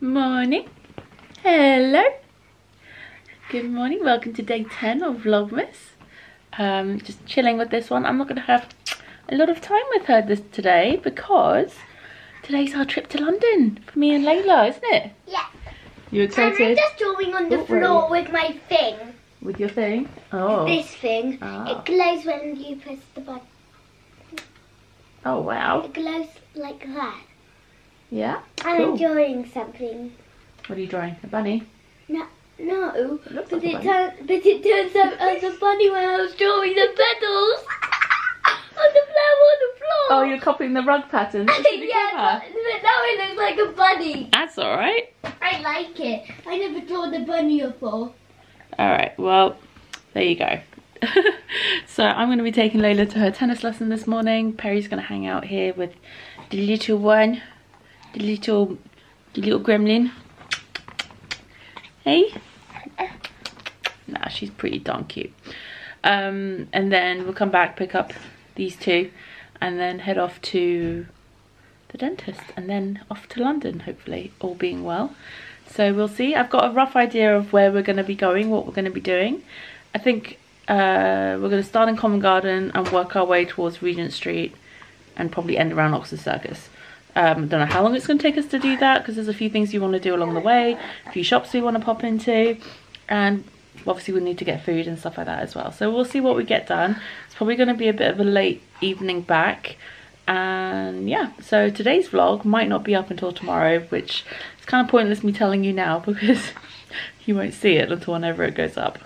Morning. Hello. Good morning. Welcome to day 10 of Vlogmas. Just chilling with this one. I'm not going to have a lot of time with her today because today's our trip to London for me and Layla, isn't it? Yeah. You're excited? I'm just drawing on the floor with my thing. With your thing? Oh. This thing. Oh. It glows when you press the button. Oh wow. It glows like that. Yeah? I'm cool. Drawing something. What are you drawing? A bunny? No. It looks like a bunny. But it turns out I was a bunny when I was drawing the petals on the floor. Oh, you're copying the rug pattern. That's really yeah, but now it looks like a bunny. That's alright. I like it. I never drawn the bunny before. Alright, well, there you go. So I'm going to be taking Layla to her tennis lesson this morning. Perry's going to hang out here with the little one. The little gremlin. Hey? Nah, she's pretty darn cute. And then we'll come back, pick up these two, and then head off to the dentist. And then off to London, hopefully, all being well. So we'll see. I've got a rough idea of where we're going to be going, what we're going to be doing. I think we're going to start in Covent Garden and work our way towards Regent Street and probably end around Oxford Circus. Don't know how long it's going to take us to do that because there's a few things you want to do along the way, a few shops we want to pop into, and obviously we need to get food and stuff like that as well. So we'll see what we get done. It's probably going to be a bit of a late evening back. And yeah, so today's vlog might not be up until tomorrow, which it's kind of pointless me telling you now because you won't see it until whenever it goes up.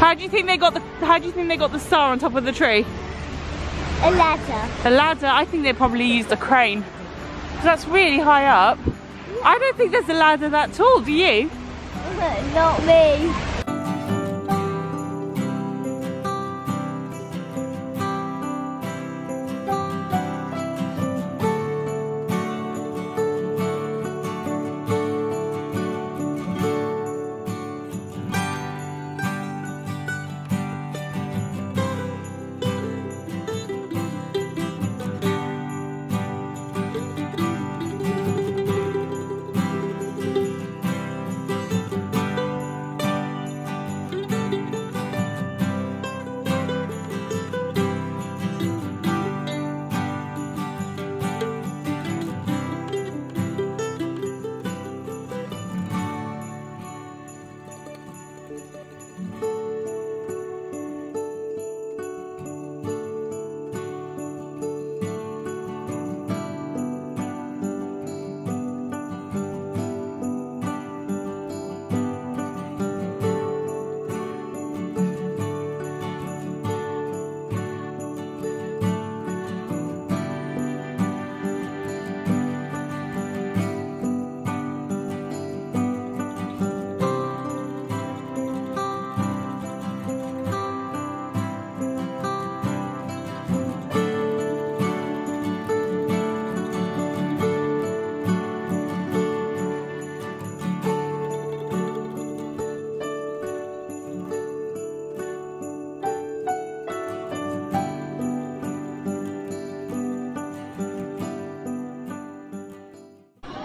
How do you think they got the star on top of the tree? A ladder. A ladder? I think they probably used a crane. That's really high up. I don't think there's a ladder that tall, do you? Not me.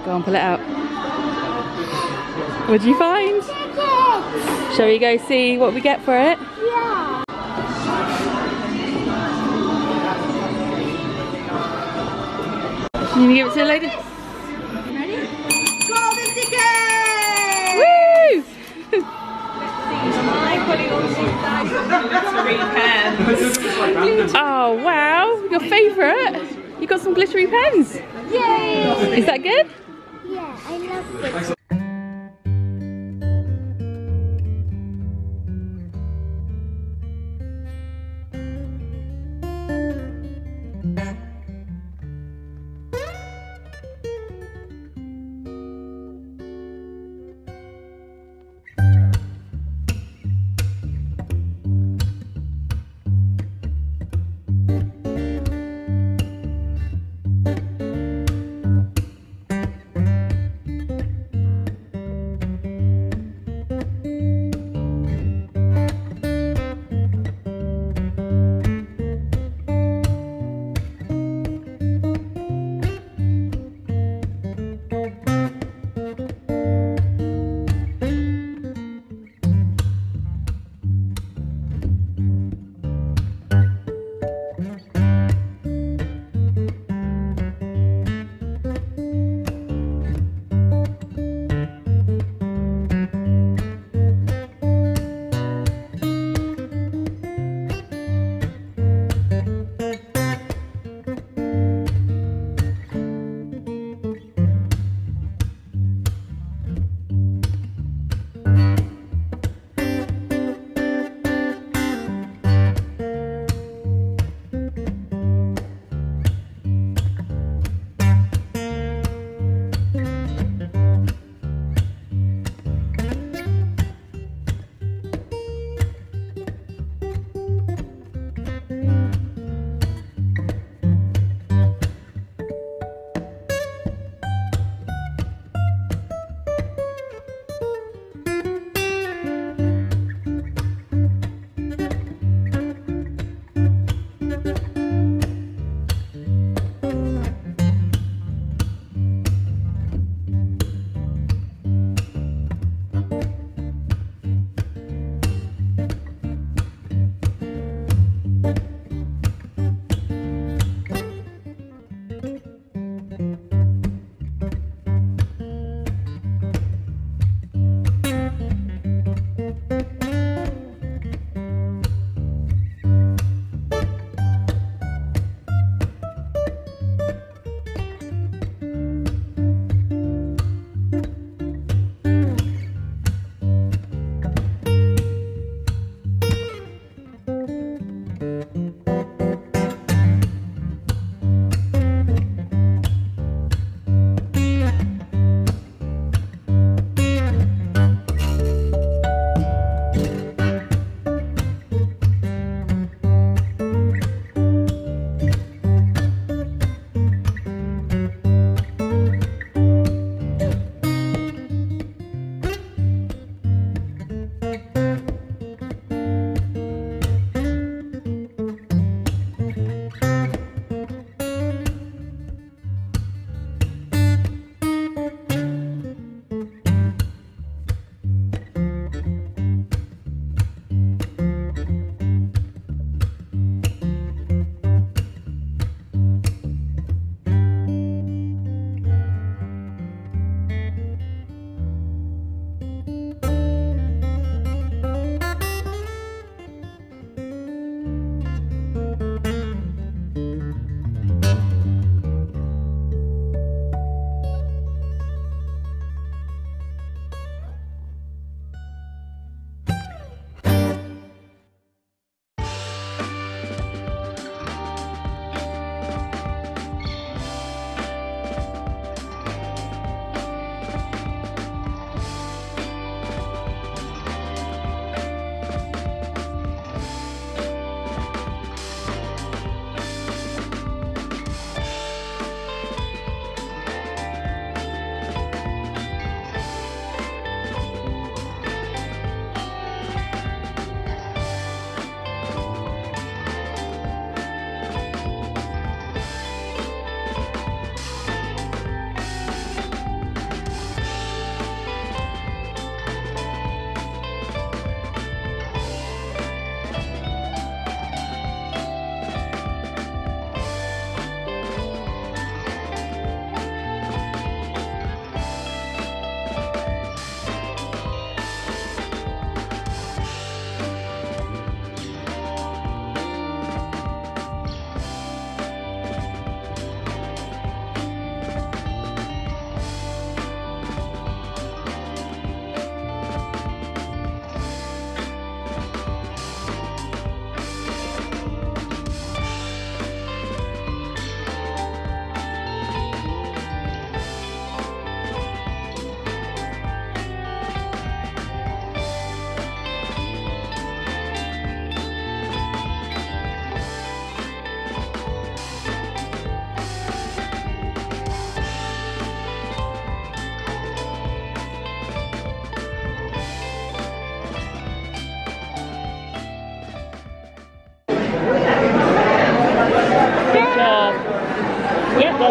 Go on, pull it out. What did you find? Tickets. Shall we go see what we get for it? Yeah. Can you give it to the lady? Ready? Golden ticket! Woo! glittery pens. Oh wow, your favourite? You got some glittery pens. Yay! Is that good? Yeah, I love it.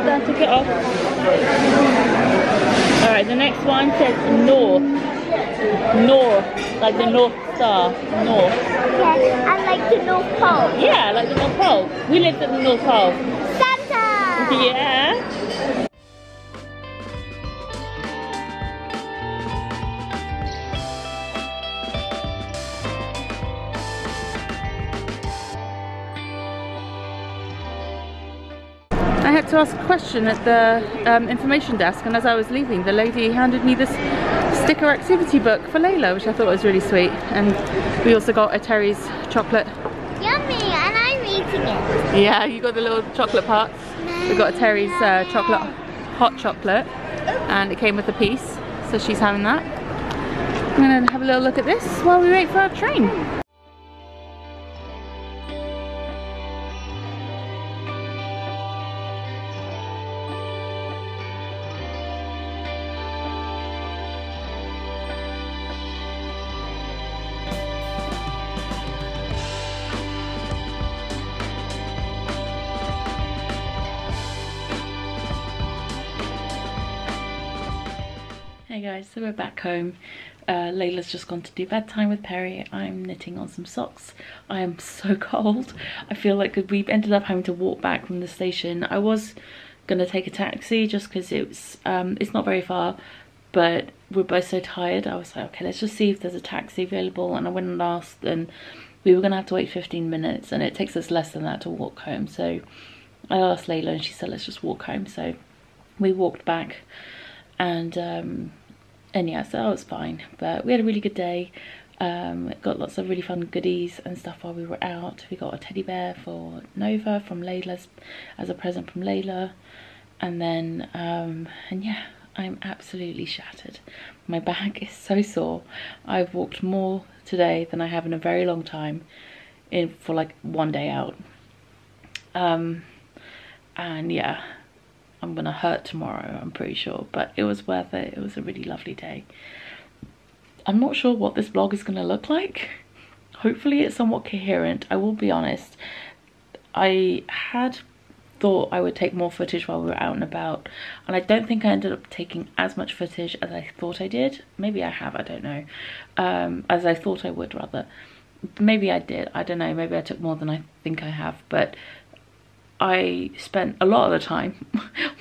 Hold on, took it off. Alright, the next one says North. North, like the North Star. North. Okay, and like the North Pole. Yeah, like the North Pole. We lived at the North Pole. Santa! Yeah. I had to ask a question at the information desk, and as I was leaving, the lady handed me this sticker activity book for Layla, which I thought was really sweet. And we also got a Terry's chocolate. Yummy, and I'm eating it. Yeah, you got the little chocolate part. We got a Terry's hot chocolate, and it came with a piece, so she's having that. I'm going to have a little look at this while we wait for our train. Hey guys, so we're back home. Layla's just gone to do bedtime with Perry. I'm knitting on some socks. I am so cold. I feel like we ended up having to walk back from the station. I was gonna take a taxi just because it's not very far, but we're both so tired. I was like, okay, let's just see if there's a taxi available. And I went and asked, and we were gonna have to wait 15 minutes, and it takes us less than that to walk home. So I asked Layla, and she said, let's just walk home. So we walked back, and yeah, so that was fine, but we had a really good day. Got lots of really fun goodies and stuff while we were out. We got a teddy bear for Nova from Layla's, as a present from Layla, and then and yeah, I'm absolutely shattered. My back is so sore. I've walked more today than I have in a very long time for like one day out, and yeah, I'm gonna hurt tomorrow, I'm pretty sure, but it was worth it. It was a really lovely day. I'm not sure what this vlog is gonna look like. Hopefully it's somewhat coherent. I will be honest, I had thought I would take more footage while we were out and about, and I don't think I ended up taking as much footage as I thought I did. Maybe I have, I don't know. As I thought I would, rather. Maybe I did, I don't know. Maybe I took more than I think I have, but I spent a lot of the time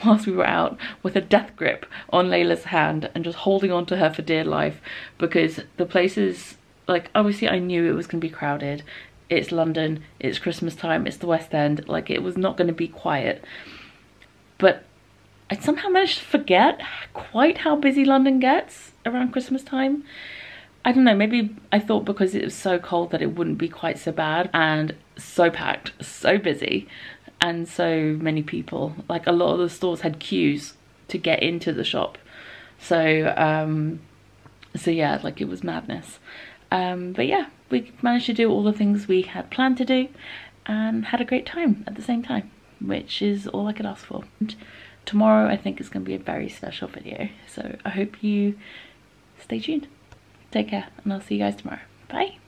whilst we were out with a death grip on Layla's hand and just holding on to her for dear life, because the places, like, obviously I knew it was going to be crowded. It's London, it's Christmas time, it's the West End, like it was not going to be quiet. But I somehow managed to forget quite how busy London gets around Christmas time. I don't know, maybe I thought because it was so cold that it wouldn't be quite so bad, and so packed, so busy. And so many people, like a lot of the stores had queues to get into the shop. So so yeah, like it was madness. But yeah, we managed to do all the things we had planned to do and had a great time at the same time, which is all I could ask for. And tomorrow I think is going to be a very special video. So I hope you stay tuned. Take care, and I'll see you guys tomorrow. Bye.